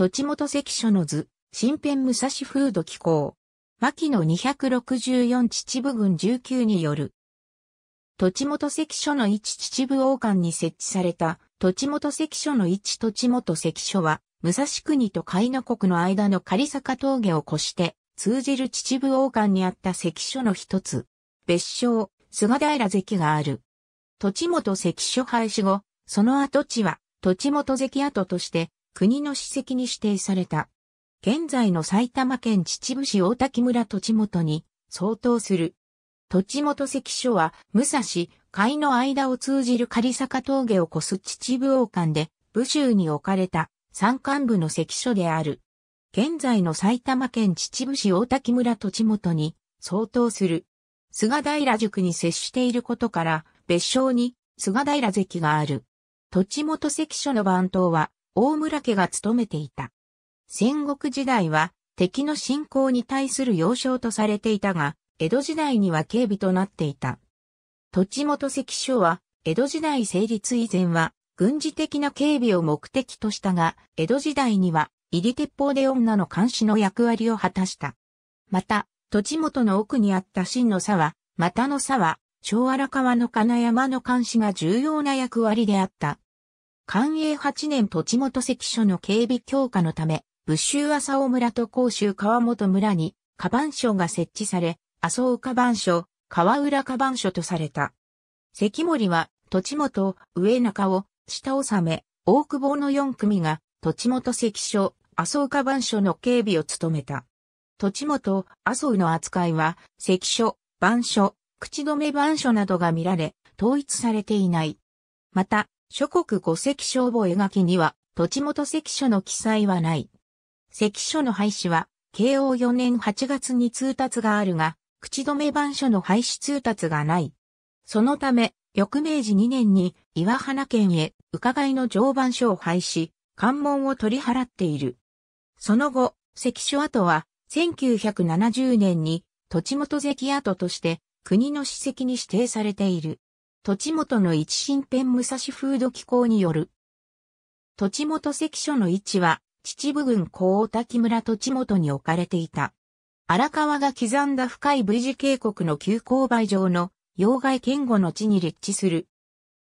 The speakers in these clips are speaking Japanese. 栃本関所の図、新編武蔵風土紀行。牧野264秩父郡19による。栃本関所の1秩父王冠に設置された、栃本関所の1栃本関所は、武蔵国と甲斐の国の間の仮坂峠を越して、通じる秩父王冠にあった関所の一つ。別称、菅平関がある。栃本関所廃止後、その跡地は、栃本関跡として、国の史跡に指定された。現在の埼玉県秩父市大滝村栃本に相当する。栃本関所は武蔵、甲斐の間を通じる仮坂峠を越す秩父王冠で武州に置かれた山間部の関所である。現在の埼玉県秩父市大滝村栃本に相当する。菅平宿に接していることから別称に菅平関がある。栃本関所の番頭は大村家が務めていた。戦国時代は敵の侵攻に対する要衝とされていたが、江戸時代には警備となっていた。栃本関所は、江戸時代成立以前は、軍事的な警備を目的としたが、江戸時代には、入り鉄砲で女の監視の役割を果たした。また、栃本の奥にあった真の沢、又の沢、小荒川の金山の監視が重要な役割であった。寛永8年栃本関所の警備強化のため、武州麻生村と甲州川本村に、火番所が設置され、麻生火番所、川浦火番所とされた。関守は、栃本、上中尾、下納、大久保の4組が、栃本関所、麻生火番所の警備を務めた。栃本、麻生の扱いは、関所、番所、口止番所などが見られ、統一されていない。また、諸国五関所覚書には、栃本関所の記載はない。関所の廃止は、慶応4年8月に通達があるが、口止番所の廃止通達がない。そのため、翌明治2年に岩花県へ伺いの常番所を廃止、関門を取り払っている。その後、関所跡は、1970年に、栃本関跡として、国の史跡に指定されている。栃本の位置新編武蔵風土紀行による。栃本関所の位置は、秩父郡小大滝村栃本に置かれていた。荒川が刻んだ深い V 字渓谷の急勾配上の要害堅固の地に立地する。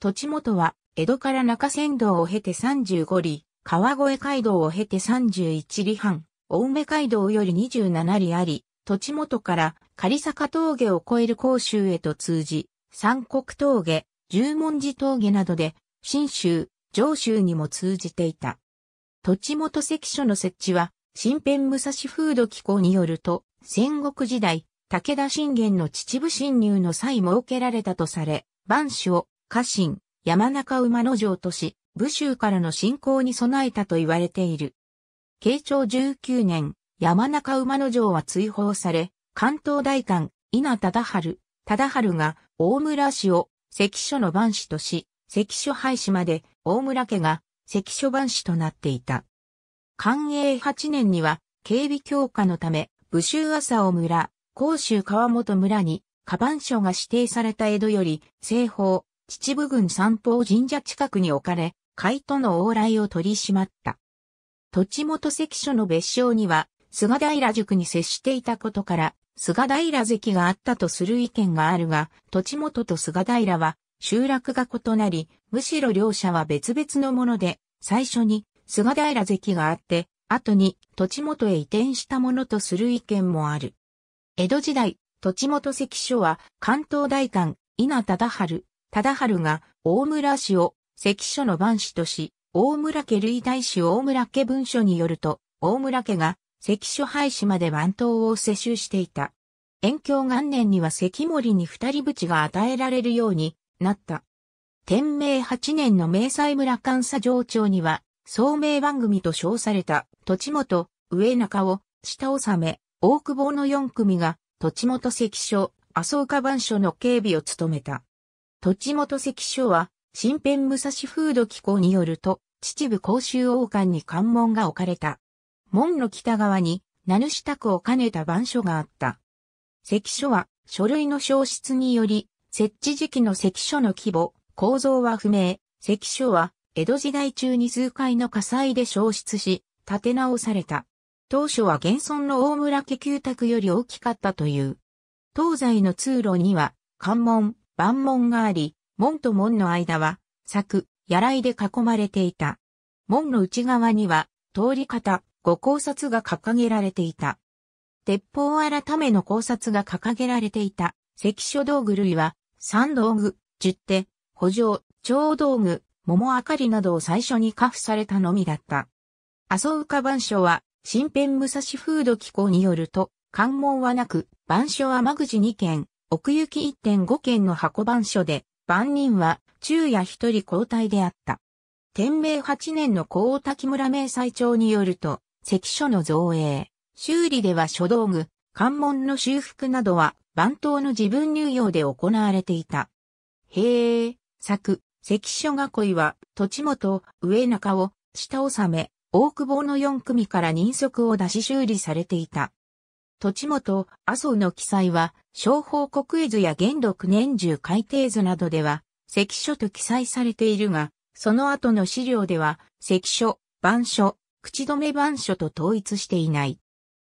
栃本は江戸から中山道を経て35里、川越街道を経て31里半、青梅街道より27里あり、栃本から仮坂峠を越える甲州へと通じ、三国峠、十文字峠などで、信州、上州にも通じていた。栃本関所の設置は、新編武蔵風土紀行によると、戦国時代、武田信玄の秩父侵入の際設けられたとされ、番所を、家臣、山中馬之丞とし、武州からの侵攻に備えたと言われている。慶長19年、山中馬之丞は追放され、関東代官、稲忠治が大村氏を関所の番所とし、関所廃止まで大村家が、関所番所となっていた。寛永8年には、警備強化のため、武州麻生村、甲州川本村に、火番所が指定された江戸より、西方、秩父郡三宝神社近くに置かれ、甲斐との往来を取り締まった。栃本関所の別称には、菅平宿に接していたことから、菅平関があったとする意見があるが、栃本と菅平は、集落が異なり、むしろ両者は別々のもので、最初に菅平関があって、後に栃本へ移転したものとする意見もある。江戸時代、栃本関所は関東代官、稲忠治が大村氏を関所の番所とし、大村家類大史大村家文書によると、大村家が関所廃止まで番頭を世襲していた。延享元年には関守に二人縁が与えられるように、なった。天明8年の明細村監査上帳には、聡明番組と称された、栃本、上中尾、下納、大久保の4組が、栃本関所、麻生火番所の警備を務めた。栃本関所は、新編武蔵風土紀行によると、秩父甲州王冠に関門が置かれた。門の北側に、名主宅を兼ねた番所があった。関所は、書類の消失により、設置時期の関所の規模、構造は不明。関所は、江戸時代中に数回の火災で焼失し、建て直された。当初は現存の大村家旧宅より大きかったという。東西の通路には、関門、番門があり、門と門の間は、柵、やらいで囲まれていた。門の内側には、通り方、御考察が掲げられていた。鉄砲改めの考察が掲げられていた。関所道具類は、三道具、十手、補助、長道具、桃あかりなどを最初に下付されたのみだった。麻生家番所は、新編武蔵風土紀行によると、関門はなく、番所は間口2軒、奥行き 1.5 軒の箱番所で、番人は昼夜一人交代であった。天明8年の小大滝村明細帳によると、関所の造営、修理では書道具、関門の修復などは、番頭の自分入用で行われていた。塀、柵、関所囲いは、土地元、上中を、下納め、大久保の4組から人足を出し修理されていた。土地元、麻生の記載は、商法国絵図や元禄年中改訂図などでは、関所と記載されているが、その後の資料では、関所、番所、口止め番所と統一していない。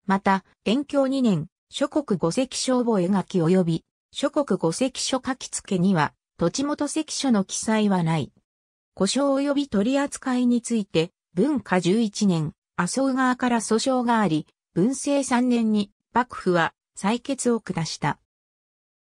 また、延享2年、諸国五関所覚書及び、諸国五関所書き付けには、土地元関所の記載はない。故障及び取り扱いについて、文化11年、麻生側から訴訟があり、文政3年に、幕府は裁決を下した。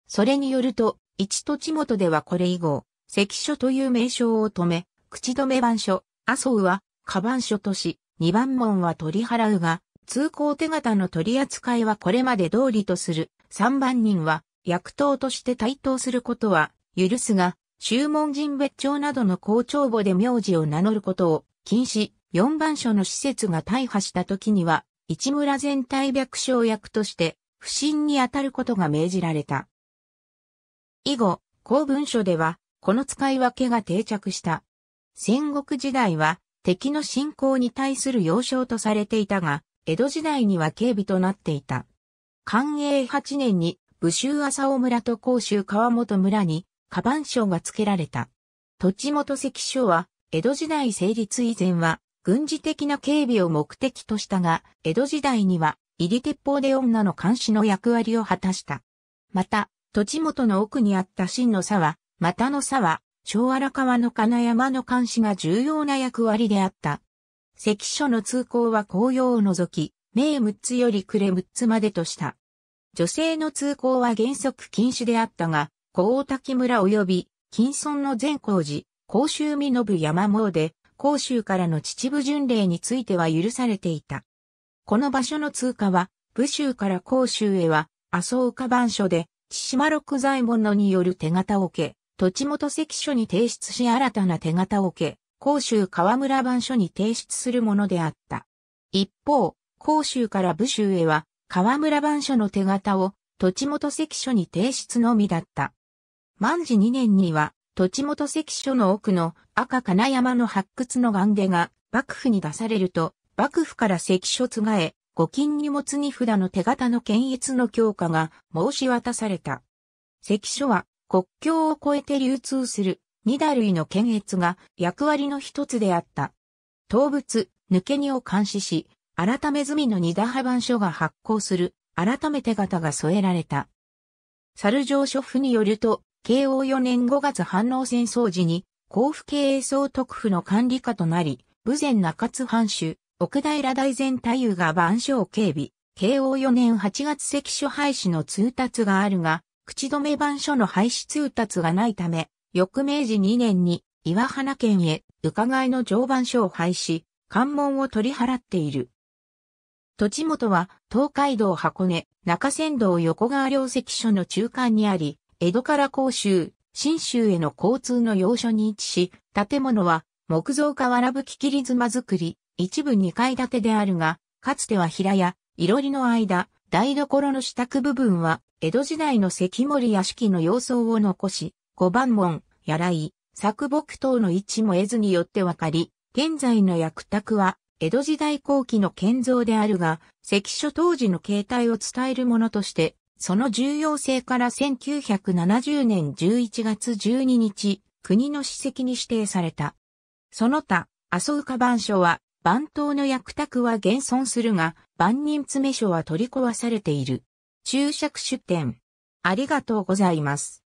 それによると、一土地元ではこれ以後、関所という名称を止め、口止め番所、麻生は、下番所とし、二番門は取り払うが、通行手形の取り扱いはこれまで通りとする、三番人は、役頭として帯刀することは、許すが、宗門人別帳などの公帳簿で名字を名乗ることを、禁止、四番所の施設が大破した時には、一村全体百姓役として、不審に当たることが命じられた。以後、公文書では、この使い分けが定着した。戦国時代は、敵の侵攻に対する要衝とされていたが、江戸時代には警備となっていた。寛永8年に、武州浅尾村と甲州川本村に、下番所が付けられた。土地元関所は、江戸時代成立以前は、軍事的な警備を目的としたが、江戸時代には、入り鉄砲で女の監視の役割を果たした。また、土地元の奥にあった真の沢、又の沢、小荒川の金山の監視が重要な役割であった。関所の通行は公用を除き、銘6つより暮れ6つまでとした。女性の通行は原則禁止であったが、小大滝村及び、近村の善光寺、甲州身延山詣で、甲州からの秩父巡礼については許されていた。この場所の通過は、武州から甲州へは、麻生家番所で、千島六左衛門による手形桶、土地元関所に提出し新たな手形桶、甲州川村番所に提出するものであった。一方、甲州から武州へは、川村番所の手形を、土地元関所に提出のみだった。万治2年には、土地元関所の奥の赤金山の発掘の願出が幕府に出されると、幕府から関所つがえ、御金荷物荷札の手形の検閲の強化が申し渡された。関所は国境を越えて流通する荷駄類の検閲が役割の一つであった。盗物、抜け荷を監視し、改め済みの荷駄破番所が発行する改め手形が添えられた。猿城所府によると、慶応4年5月反応戦争時に、甲府経営総督府の管理下となり、豊前中津藩主、奥平大前太夫が番所を警備、慶応4年8月関所廃止の通達があるが、口止め番所の廃止通達がないため、翌明治2年に岩鼻県へ、伺いの常番所を廃止、関門を取り払っている。土地元は、東海道箱根、中山道横川両関所の中間にあり、江戸から甲州、信州への交通の要所に位置し、建物は木造瓦葺切妻造り、一部2階建てであるが、かつては平屋、いろりの間、台所の支度部分は、江戸時代の関守屋敷の様相を残し、五番門、やらい、柵木等の位置も絵図によってわかり、現在の役宅は、江戸時代後期の建造であるが、関所当時の形態を伝えるものとして、その重要性から1970年11月12日、国の史跡に指定された。その他、麻生家番所は、番頭の役宅は現存するが、番人詰所は取り壊されている。注釈出典。ありがとうございます。